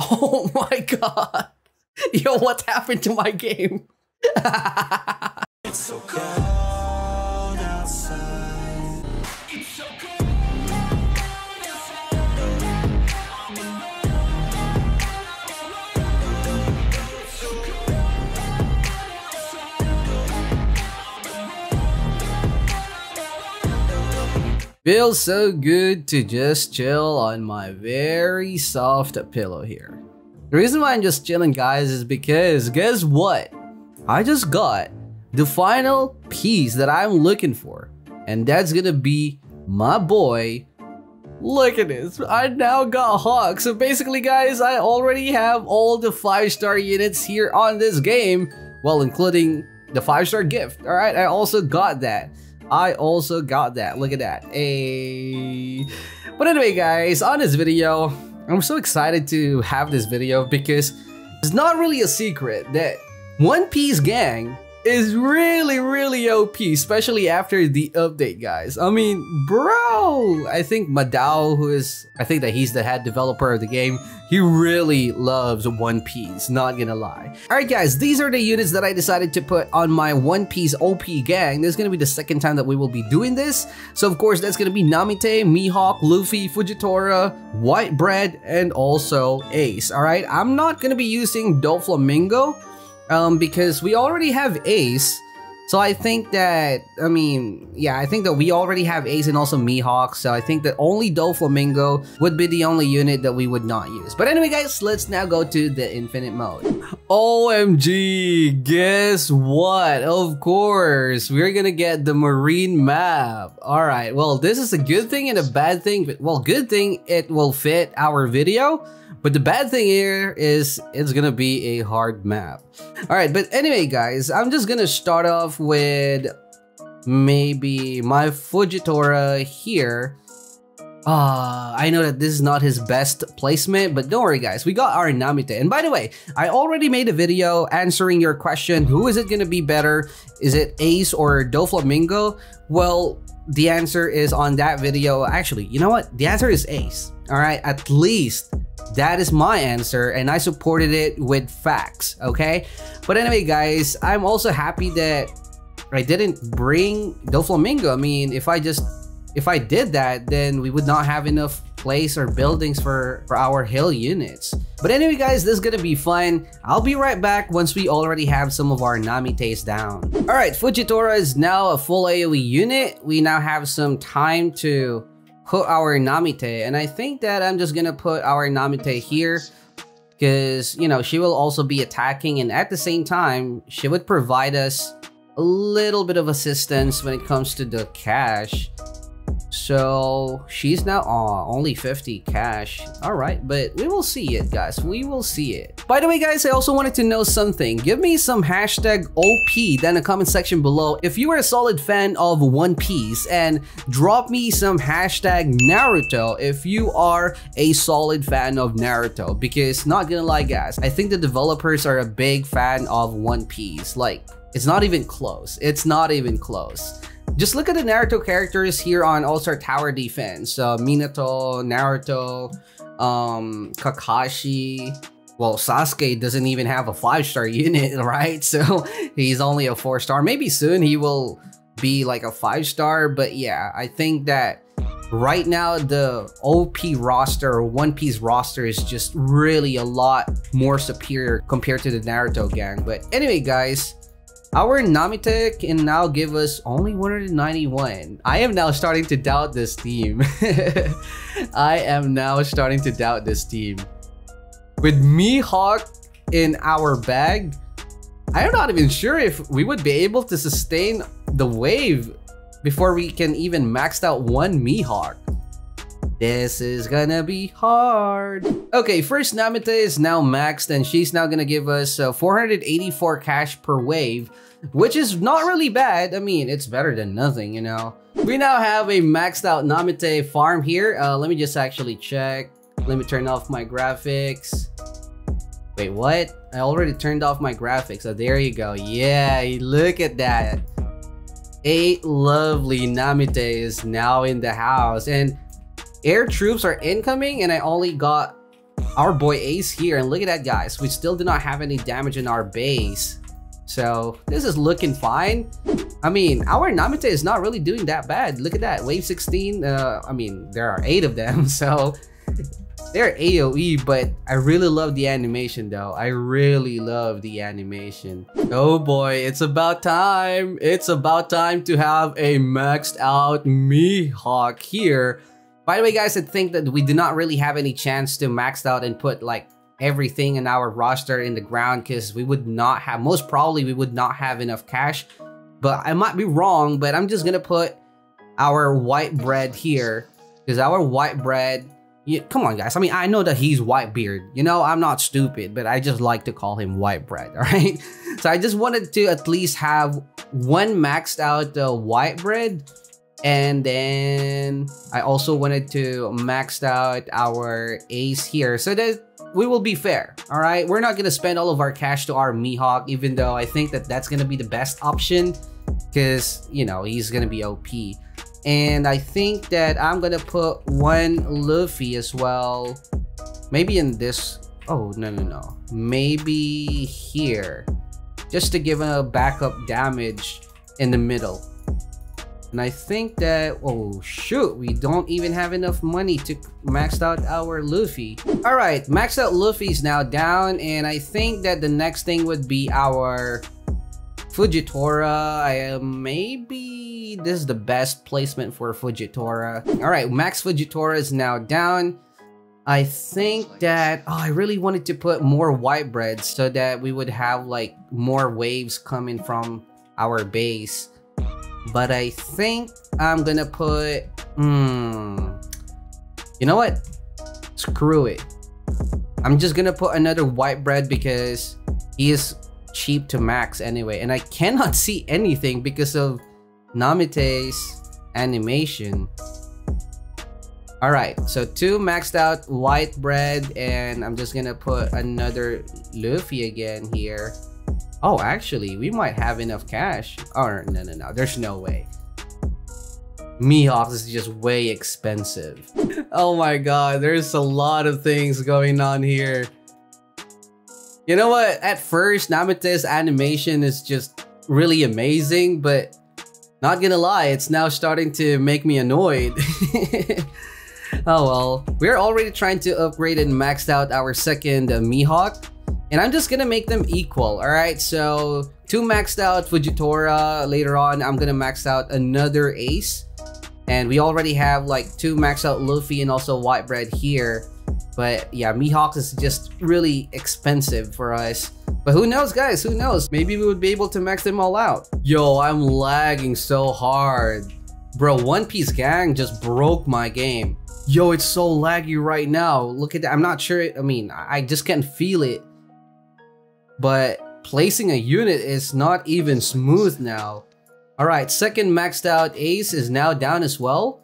Oh my god. Yo, what's happened to my game? It's so cold outside. It's so cold outside. Feels so good to just chill on my very soft pillow here. The reason why I'm just chilling, guys, is because guess what? I just got the final piece that I'm looking for, and that's gonna be my boy. Look at this, I now got Hawk. So basically, guys, I already have all the 5-star units here on this game, well, including the 5-star gift. All right, I also got that. Look at that. Hey, but anyway, guys, on this video, I'm so excited to have this video because it's not really a secret that One Piece gang is really OP, especially after the update, guys. I mean, bro, I think Madow, who is, I think that he's the head developer of the game, he really loves One Piece, not gonna lie. All right, guys, these are the units that I decided to put on my One Piece OP gang. This is gonna be the second time that we will be doing this. So of course, that's gonna be Namite, Mihawk, Luffy, Fujitora, Whitebeard, and also Ace. All right, I'm not gonna be using Doflamingo, because we already have Ace, so I think that, I mean, yeah, I think that we already have Ace and also Mihawk, so I think that only Doflamingo would be the only unit that we would not use. But anyway, guys, let's now go to the infinite mode. OMG, guess what? Of course, we're gonna get the marine map. All right, well, this is a good thing and a bad thing. But, well, good thing it will fit our video. But the bad thing here is it's gonna be a hard map. All right, but anyway, guys, I'm just gonna start off with maybe my Fujitora here. I know that this is not his best placement, but don't worry, guys, we got our Namite. And by the way, I already made a video answering your question, who is it gonna be better? Is it Ace or Doflamingo? Well, the answer is on that video. Actually, you know what? The answer is Ace. All right, at least that is my answer, and I supported it with facts, okay? But anyway, guys, I'm also happy that I didn't bring Doflamingo. I mean, if I did that, then we would not have enough place or buildings for our hill units. But anyway, guys, this is gonna be fun. I'll be right back once we already have some of our Namites down. All right, Fujitora is now a full AoE unit. We now have some time to put our Namite, and I think that I'm just gonna put our Namite here because, you know, she will also be attacking, and at the same time she would provide us a little bit of assistance when it comes to the cash. So she's now only 50 cash. All right, but we will see it, guys, we will see it. By the way, guys, I also wanted to know something. Give me some hashtag OP down in the comment section below if you are a solid fan of One Piece, and drop me some hashtag Naruto if you are a solid fan of Naruto, because not gonna lie, guys, I think the developers are a big fan of One Piece. Like, it's not even close, it's not even close. Just look at the Naruto characters here on All-Star Tower Defense. Minato, Naruto, Kakashi. Well, Sasuke doesn't even have a 5-star unit, right? So he's only a 4-star. Maybe soon he will be like a 5-star. But yeah, I think that right now the OP roster or One Piece roster is just really a lot more superior compared to the Naruto gang. But anyway, guys, our Namite can now give us only 191. I am now starting to doubt this team. I am now starting to doubt this team. With Mihawk in our bag, I am not even sure if we would be able to sustain the wave before we can even max out one Mihawk. This is gonna be hard. Okay, first Namite is now maxed, and she's now gonna give us 484 cash per wave, which is not really bad. I mean, it's better than nothing, you know. We now have a maxed out Namite farm here. Let me just actually check. Let me turn off my graphics. Wait, what? I already turned off my graphics. Oh, there you go. Yeah, look at that. A lovely Namite is now in the house, and air troops are incoming, and I only got our boy Ace here, and look at that, guys, we still do not have any damage in our base, so this is looking fine. I mean, our Namite is not really doing that bad. Look at that, wave 16. I mean, there are 8 of them, so they're AoE, but I really love the animation though. I really love the animation. Oh boy, it's about time. It's about time to have a maxed out Mihawk here. By the way, guys, I think that we do not really have any chance to max out and put like everything in our roster in the ground, because we would not have, most probably we would not have enough cash. But I might be wrong, but I'm just gonna put our Whitebeard here, because our Whitebeard, come on, guys. I mean, I know that he's Whitebeard. You know, I'm not stupid, but I just like to call him Whitebeard, all right? So I just wanted to at least have one maxed out Whitebeard. And then I also wanted to max out our Ace here so that we will be fair, all right? We're not gonna spend all of our cash to our Mihawk, even though I think that that's gonna be the best option, because, you know, he's gonna be OP. And I think that I'm gonna put one Luffy as well. Maybe in this, oh, no. Maybe here, just to give a backup damage in the middle. And I think that, oh shoot, we don't even have enough money to max out our Luffy. All right, max out Luffy's now down, and I think that the next thing would be our Fujitora. Maybe this is the best placement for Fujitora. All right, max Fujitora is now down. I think that, oh, I really wanted to put more Whitebeard so that we would have like more waves coming from our base. But I think I'm gonna put, you know what? Screw it. I'm just gonna put another Whitebeard because he is cheap to max anyway. And I cannot see anything because of Namite's animation. All right, so 2 maxed out Whitebeard, and I'm just gonna put another Luffy again here. Oh, actually, we might have enough cash. Oh, no. There's no way. Mihawk is just way expensive. Oh my god, there's a lot of things going on here. You know what? At first, Namate's animation is just really amazing, but not gonna lie, it's now starting to make me annoyed. Oh well. We're already trying to upgrade and maxed out our second Mihawk. And I'm just gonna make them equal, all right? So 2 maxed out Fujitora. Later on, I'm gonna max out another Ace. And we already have like 2 maxed out Luffy and also Whitebeard here. But yeah, Mihawk is just really expensive for us. But who knows, guys, who knows? Maybe we would be able to max them all out. Yo, I'm lagging so hard. Bro, One Piece gang just broke my game. Yo, it's so laggy right now. Look at that, I'm not sure, I mean, I just can't feel it. But placing a unit is not even smooth now. All right, second maxed out Ace is now down as well.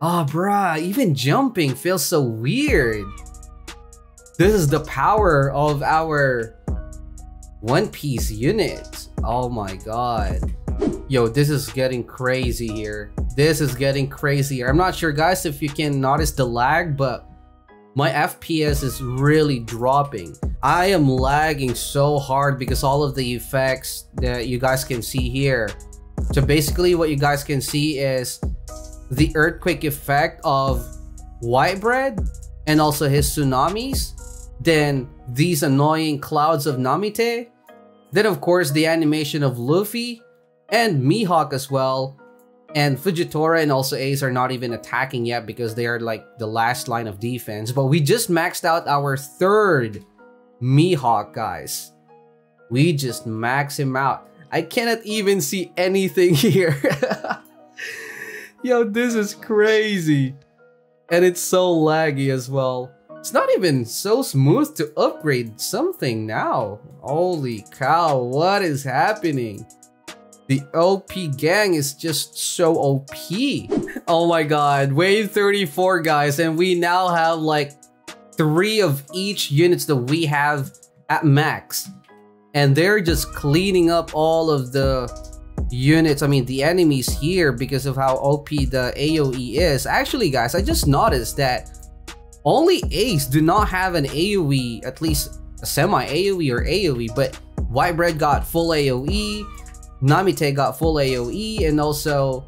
Oh, bruh, even jumping feels so weird. This is the power of our One Piece unit. Oh my god. Yo, this is getting crazy here. This is getting crazier. I'm not sure, guys, if you can notice the lag, but my FPS is really dropping. I am lagging so hard because all of the effects that you guys can see here. So basically what you guys can see is the earthquake effect of Whitebeard and also his tsunamis. Then these annoying clouds of Namite. Then of course the animation of Luffy and Mihawk as well. And Fujitora and also Ace are not even attacking yet because they are like the last line of defense. But we just maxed out our third Mihawk, guys. We just max him out. I cannot even see anything here. Yo, this is crazy. And it's so laggy as well. It's not even so smooth to upgrade something now. Holy cow, what is happening? The OP gang is just so OP. Oh my god, wave 34, guys, and we now have like 3 of each units that we have at max. And they're just cleaning up all of the units, I mean the enemies here, because of how OP the AoE is. Actually, guys, I just noticed that Only Ace do not have an AoE, at least a semi-AoE or AoE, but Whitebeard got full AoE, Namite got full AoE, and also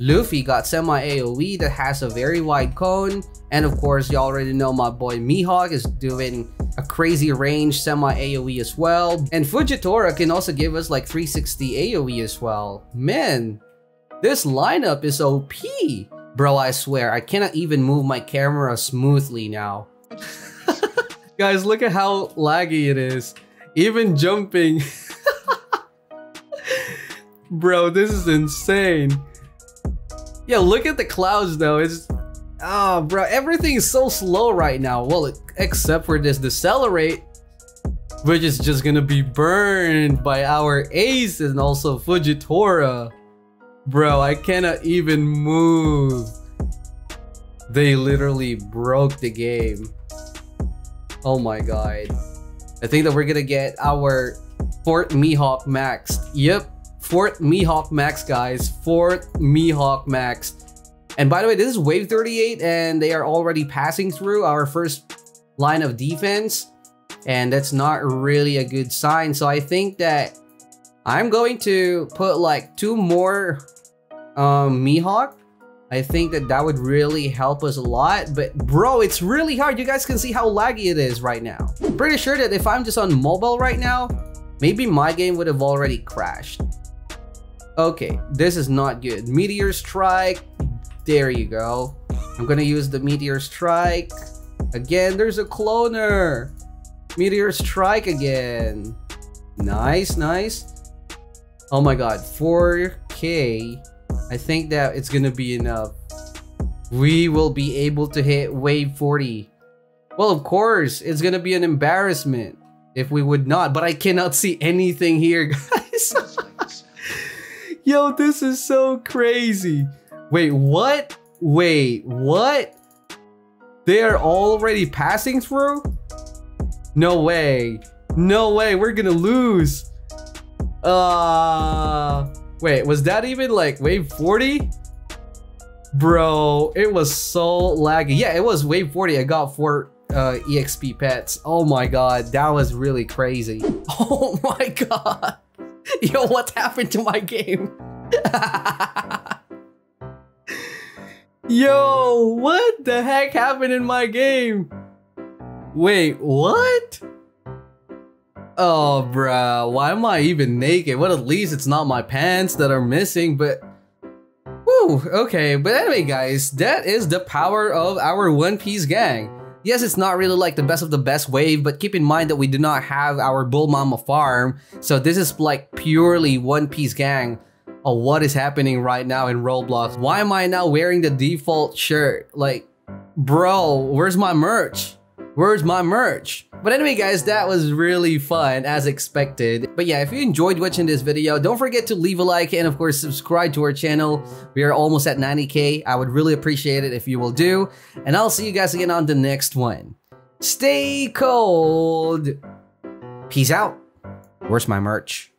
Luffy got semi-AoE that has a very wide cone. And of course, you already know my boy Mihawk is doing a crazy range semi-AoE as well. And Fujitora can also give us like 360 AoE as well. Man, this lineup is OP. Bro, I swear, I cannot even move my camera smoothly now. Guys, look at how laggy it is. Even jumping. Bro, this is insane. Yeah, look at the clouds though. It's, oh bro, everything is so slow right now. Well, except for this decelerate, which is just gonna be burned by our Ace and also Fujitora. Bro, I cannot even move. They literally broke the game. Oh my god. I think that we're gonna get our Fort Mihawk maxed. Yep. Fourth Mihawk max, guys. Fourth Mihawk max. And by the way, this is wave 38 and they are already passing through our first line of defense, and that's not really a good sign. So I think that I'm going to put like 2 more Mihawk. I think that that would really help us a lot, but bro, it's really hard. You guys can see how laggy it is right now. I'm pretty sure that if I'm just on mobile right now, maybe my game would have already crashed. Okay, this is not good. Meteor strike. There you go. I'm gonna use the meteor strike. Again, there's a cloner. Meteor strike again. Nice, nice. Oh my god, 4K. I think that it's gonna be enough. We will be able to hit wave 40. Well, of course, it's gonna be an embarrassment if we would not, but I cannot see anything here, guys. Yo, this is so crazy. Wait, what? Wait, what? They are already passing through? No way. No way, we're gonna lose. Wait, was that even like wave 40? Bro, it was so laggy. Yeah, it was wave 40. I got 4 EXP pets. Oh my god, that was really crazy. Oh my god. Yo, what happened to my game? Yo, what the heck happened in my game? Wait, what? Oh, bruh, why am I even naked? Well, at least it's not my pants that are missing, but... Woo, okay, but anyway, guys, that is the power of our One Piece gang. Yes, it's not really like the best of the best wave, but keep in mind that we do not have our Bull Mama farm. So this is like purely One Piece gang of what is happening right now in Roblox. Why am I now wearing the default shirt? Like, bro, where's my merch? Where's my merch? But anyway, guys, that was really fun as expected. But yeah, if you enjoyed watching this video, don't forget to leave a like and of course subscribe to our channel. We are almost at 90K. I would really appreciate it if you will do. And I'll see you guys again on the next one. Stay cold. Peace out. Where's my merch?